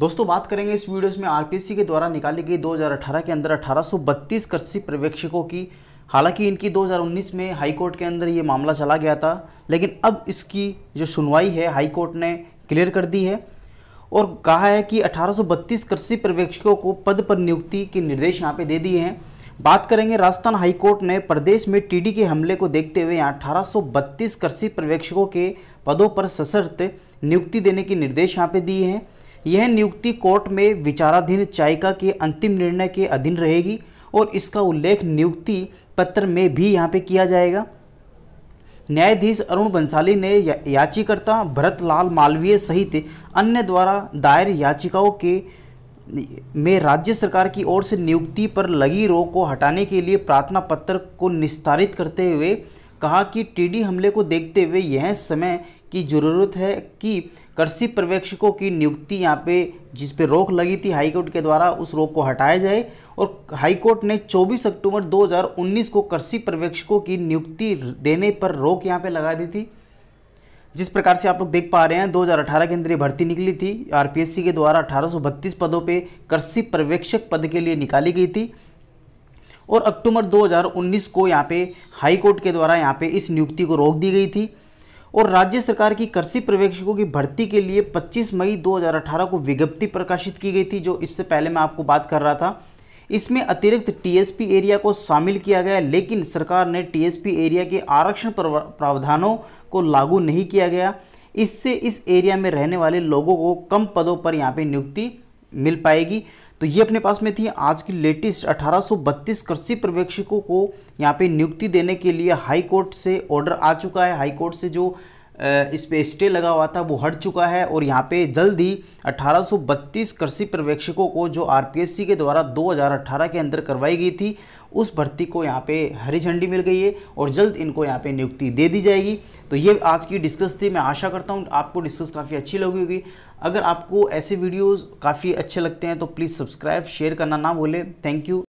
दोस्तों बात करेंगे इस वीडियोस में आरपीएससी के द्वारा निकाली गई 2018 के अंदर 1832 कृषि पर्यवेक्षकों की। हालांकि इनकी 2019 में हाई कोर्ट के अंदर ये मामला चला गया था, लेकिन अब इसकी जो सुनवाई है हाई कोर्ट ने क्लियर कर दी है और कहा है कि 1832 कृषि पर्यवेक्षकों को पद पर नियुक्ति के निर्देश यहाँ पे दे दिए हैं। बात करेंगे राजस्थान हाईकोर्ट ने प्रदेश में टीडी के हमले को देखते हुए यहाँ 1832 कृषि पर्यवेक्षकों के पदों पर सशर्त नियुक्ति देने के निर्देश यहाँ पे दिए हैं। यह नियुक्ति कोर्ट में विचाराधीन याचिका के अंतिम निर्णय के अधीन रहेगी और इसका उल्लेख नियुक्ति पत्र में भी यहाँ पे किया जाएगा। न्यायाधीश अरुण बंसाली ने याचिकाकर्ता भरत लाल मालवीय सहित अन्य द्वारा दायर याचिकाओं के में राज्य सरकार की ओर से नियुक्ति पर लगी रोक को हटाने के लिए प्रार्थना पत्र को निस्तारित करते हुए कहा कि टीडी हमले को देखते हुए यह समय की ज़रूरत है कि कृषि पर्यवेक्षकों की नियुक्ति यहाँ पे जिस पे रोक लगी थी हाईकोर्ट के द्वारा उस रोक को हटाया जाए। और हाईकोर्ट ने 24 अक्टूबर 2019 को कृषि पर्यवेक्षकों की नियुक्ति देने पर रोक यहाँ पे लगा दी थी। जिस प्रकार से आप लोग देख पा रहे हैं 2018 के अंदर ये भर्ती निकली थी आरपीएससी के द्वारा 1832 पदों पर कृषि पर्यवेक्षक पद के लिए निकाली गई थी और अक्टूबर 2019 को यहाँ पे हाईकोर्ट के द्वारा यहाँ पे इस नियुक्ति को रोक दी गई थी। और राज्य सरकार की कृषि पर्यवेक्षकों की भर्ती के लिए 25 मई 2018 को विज्ञप्ति प्रकाशित की गई थी, जो इससे पहले मैं आपको बात कर रहा था। इसमें अतिरिक्त टीएसपी एरिया को शामिल किया गया, लेकिन सरकार ने टीएसपी एरिया के आरक्षण प्रावधानों को लागू नहीं किया गया। इससे इस एरिया में रहने वाले लोगों को कम पदों पर यहाँ पर नियुक्ति मिल पाएगी। तो ये अपने पास में थी आज की लेटेस्ट 1832 कृषि पर्यवेक्षकों को यहाँ पे नियुक्ति देने के लिए हाई कोर्ट से ऑर्डर आ चुका है। हाई कोर्ट से जो इस पे स्टे लगा हुआ था वो हट चुका है और यहाँ पे जल्द ही 1832 कृषि पर्यवेक्षकों को जो आरपीएससी के द्वारा 2018 के अंदर करवाई गई थी उस भर्ती को यहाँ पे हरी झंडी मिल गई है और जल्द इनको यहाँ पे नियुक्ति दे दी जाएगी। तो ये आज की डिस्कस थी। मैं आशा करता हूँ आपको डिस्कस काफ़ी अच्छी लगी होगी। अगर आपको ऐसे वीडियोज़ काफ़ी अच्छे लगते हैं तो प्लीज़ सब्सक्राइब शेयर करना ना भूलें। Thank you.